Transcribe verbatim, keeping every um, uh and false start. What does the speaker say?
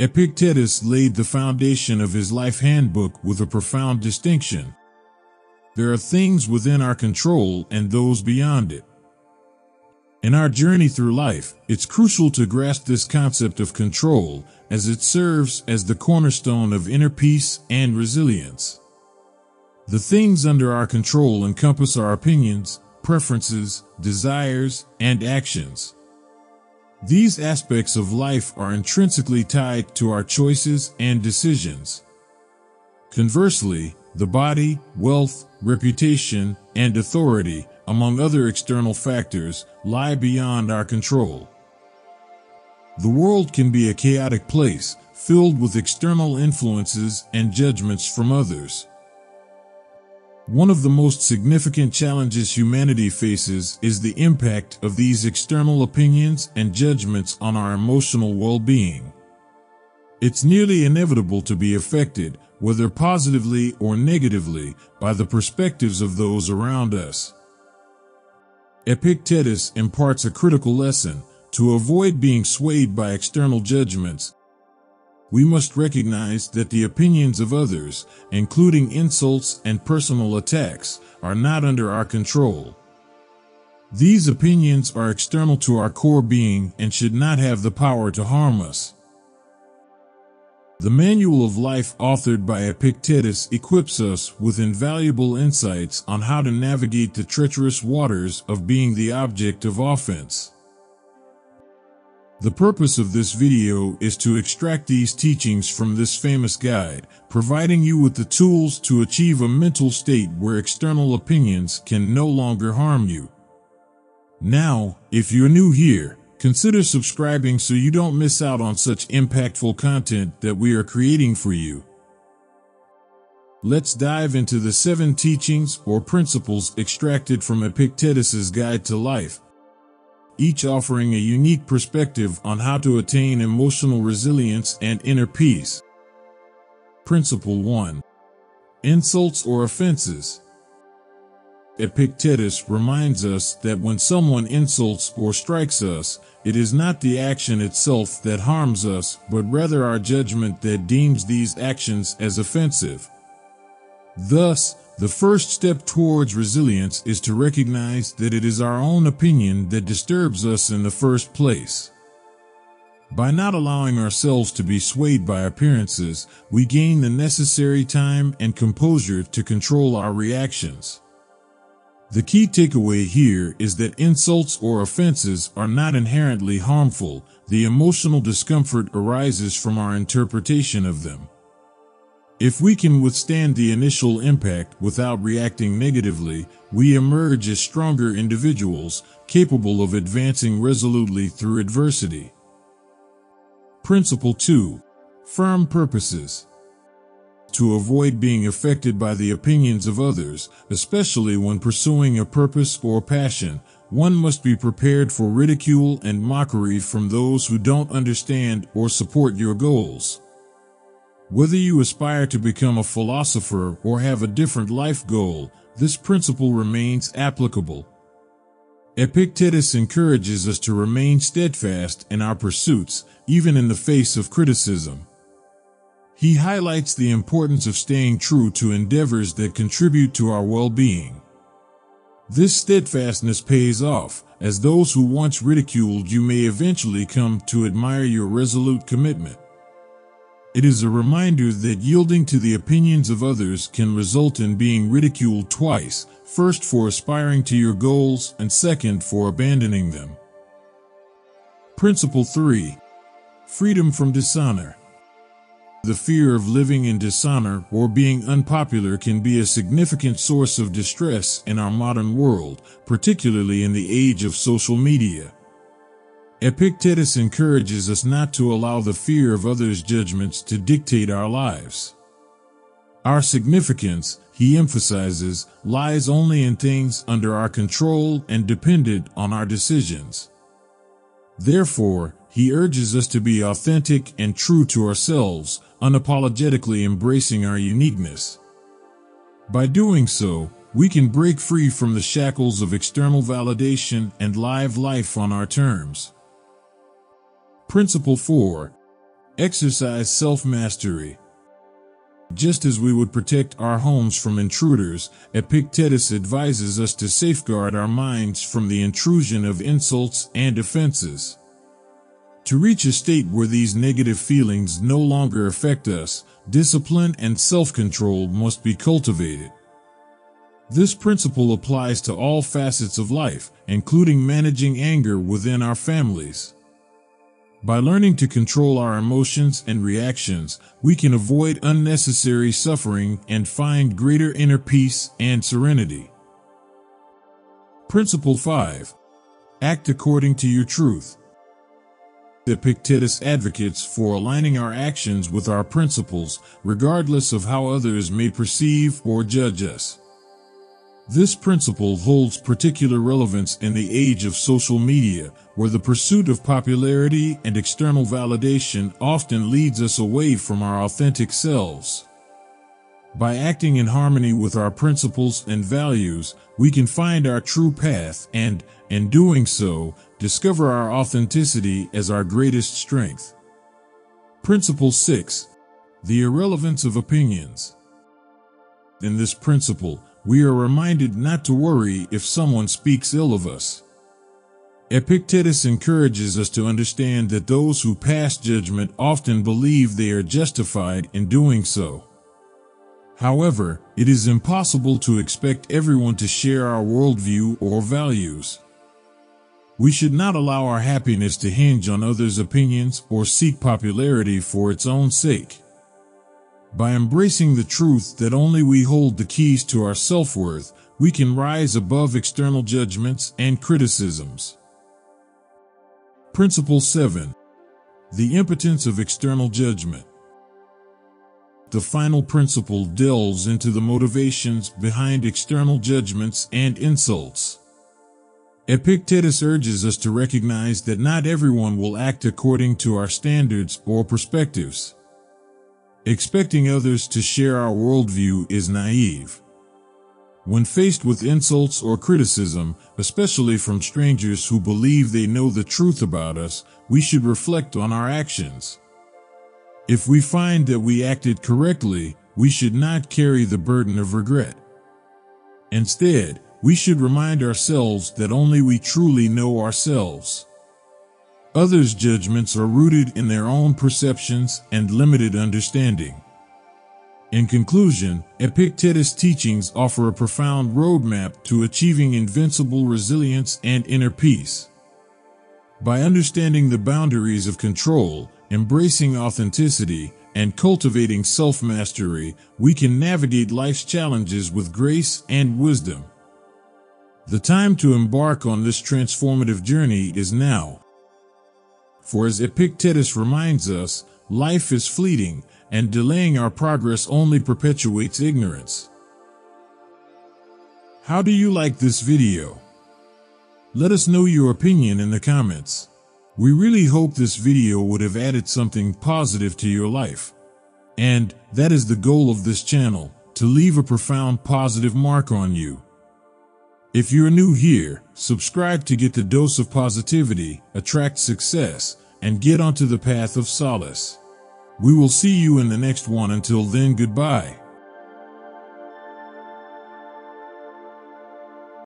Epictetus laid the foundation of his life handbook with a profound distinction. There are things within our control and those beyond it. In our journey through life, it's crucial to grasp this concept of control, as it serves as the cornerstone of inner peace and resilience. The things under our control encompass our opinions, preferences, desires, and actions. These aspects of life are intrinsically tied to our choices and decisions. Conversely, the body, wealth, reputation, and authority, among other external factors, lie beyond our control. The world can be a chaotic place, filled with external influences and judgments from others. One of the most significant challenges humanity faces is the impact of these external opinions and judgments on our emotional well-being. It's nearly inevitable to be affected, whether positively or negatively, by the perspectives of those around us. Epictetus imparts a critical lesson: to avoid being swayed by external judgments, we must recognize that the opinions of others, including insults and personal attacks, are not under our control. These opinions are external to our core being and should not have the power to harm us. The Manual of Life, authored by Epictetus, equips us with invaluable insights on how to navigate the treacherous waters of being the object of offense. The purpose of this video is to extract these teachings from this famous guide, providing you with the tools to achieve a mental state where external opinions can no longer harm you. Now, if you're new here, consider subscribing so you don't miss out on such impactful content that we are creating for you. Let's dive into the seven teachings or principles extracted from Epictetus's Guide to Life, each offering a unique perspective on how to attain emotional resilience and inner peace. Principle one. Insults or offenses. Epictetus reminds us that when someone insults or strikes us, it is not the action itself that harms us, but rather our judgment that deems these actions as offensive. Thus, the first step towards resilience is to recognize that it is our own opinion that disturbs us in the first place. By not allowing ourselves to be swayed by appearances, we gain the necessary time and composure to control our reactions. The key takeaway here is that insults or offenses are not inherently harmful. The emotional discomfort arises from our interpretation of them. If we can withstand the initial impact without reacting negatively, we emerge as stronger individuals, capable of advancing resolutely through adversity. Principle two. Firm purposes. To avoid being affected by the opinions of others, especially when pursuing a purpose or passion, one must be prepared for ridicule and mockery from those who don't understand or support your goals. Whether you aspire to become a philosopher or have a different life goal, this principle remains applicable. Epictetus encourages us to remain steadfast in our pursuits, even in the face of criticism. He highlights the importance of staying true to endeavors that contribute to our well-being. This steadfastness pays off, as those who once ridiculed you may eventually come to admire your resolute commitment. It is a reminder that yielding to the opinions of others can result in being ridiculed twice, first for aspiring to your goals and second for abandoning them. Principle three. Freedom from dishonor. The fear of living in dishonor or being unpopular can be a significant source of distress in our modern world, particularly in the age of social media. Epictetus encourages us not to allow the fear of others' judgments to dictate our lives. Our significance, he emphasizes, lies only in things under our control and dependent on our decisions. Therefore, he urges us to be authentic and true to ourselves, unapologetically embracing our uniqueness. By doing so, we can break free from the shackles of external validation and live life on our terms. Principle four. Exercise self-mastery. Just as we would protect our homes from intruders, Epictetus advises us to safeguard our minds from the intrusion of insults and offenses. To reach a state where these negative feelings no longer affect us, discipline and self-control must be cultivated. This principle applies to all facets of life, including managing anger within our families. By learning to control our emotions and reactions, we can avoid unnecessary suffering and find greater inner peace and serenity. Principle five. Act according to your truth. Epictetus advocates for aligning our actions with our principles, regardless of how others may perceive or judge us. This principle holds particular relevance in the age of social media, where the pursuit of popularity and external validation often leads us away from our authentic selves. By acting in harmony with our principles and values, we can find our true path and, in doing so, discover our authenticity as our greatest strength. Principle six. The irrelevance of opinions. In this principle, we are reminded not to worry if someone speaks ill of us. Epictetus encourages us to understand that those who pass judgment often believe they are justified in doing so. However, it is impossible to expect everyone to share our worldview or values. We should not allow our happiness to hinge on others' opinions or seek popularity for its own sake. By embracing the truth that only we hold the keys to our self-worth, we can rise above external judgments and criticisms. Principle seven. The impotence of external judgment. The final principle delves into the motivations behind external judgments and insults. Epictetus urges us to recognize that not everyone will act according to our standards or perspectives. Expecting others to share our worldview is naive. When faced with insults or criticism, especially from strangers who believe they know the truth about us, we should reflect on our actions. If we find that we acted correctly, we should not carry the burden of regret. Instead, we should remind ourselves that only we truly know ourselves. Others' judgments are rooted in their own perceptions and limited understanding. In conclusion, Epictetus' teachings offer a profound roadmap to achieving invincible resilience and inner peace. By understanding the boundaries of control, embracing authenticity, and cultivating self-mastery, we can navigate life's challenges with grace and wisdom. The time to embark on this transformative journey is now. For as Epictetus reminds us, life is fleeting, and delaying our progress only perpetuates ignorance. How do you like this video? Let us know your opinion in the comments. We really hope this video would have added something positive to your life. And that is the goal of this channel, to leave a profound positive mark on you. If you're new here, subscribe to get the dose of positivity, attract success, and get onto the path of solace. We will see you in the next one. Until then, goodbye.